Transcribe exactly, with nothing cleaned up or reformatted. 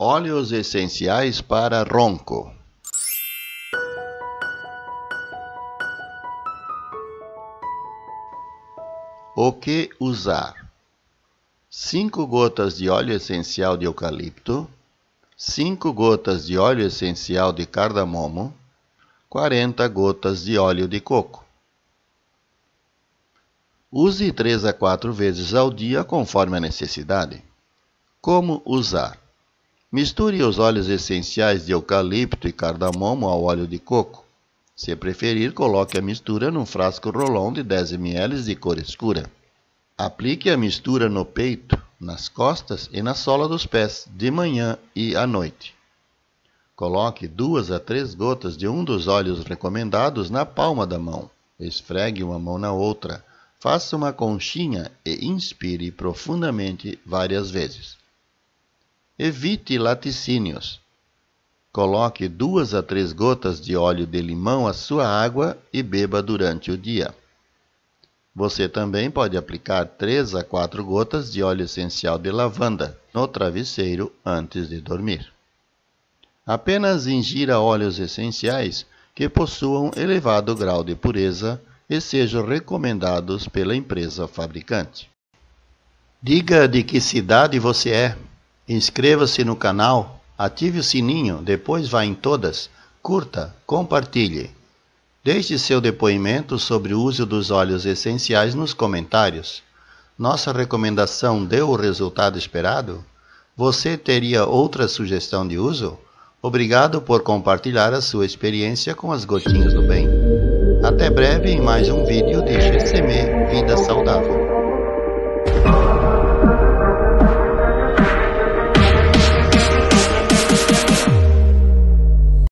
Óleos essenciais para ronco. O que usar? cinco gotas de óleo essencial de eucalipto, cinco gotas de óleo essencial de cardamomo, quarenta gotas de óleo de coco. Use três a quatro vezes ao dia conforme a necessidade. Como usar? Misture os óleos essenciais de eucalipto e cardamomo ao óleo de coco. Se preferir, coloque a mistura num frasco rolon de dez mililitros de cor escura. Aplique a mistura no peito, nas costas e na sola dos pés, de manhã e à noite. Coloque duas a três gotas de um dos óleos recomendados na palma da mão. Esfregue uma mão na outra. Faça uma conchinha e inspire profundamente várias vezes. Evite laticínios. Coloque duas a três gotas de óleo de limão à sua água e beba durante o dia. Você também pode aplicar três a quatro gotas de óleo essencial de lavanda no travesseiro antes de dormir. Apenas ingira óleos essenciais que possuam elevado grau de pureza e sejam recomendados pela empresa fabricante. Diga de que cidade você é. Inscreva-se no canal. Ative o sininho, depois vá em todas, curta, compartilhe. Deixe seu depoimento sobre o uso dos óleos essenciais nos comentários. Nossa recomendação deu o resultado esperado? Você teria outra sugestão de uso? Obrigado por compartilhar a sua experiência com as gotinhas do bem. Até breve em mais um vídeo de Gessemê Vida Saudável.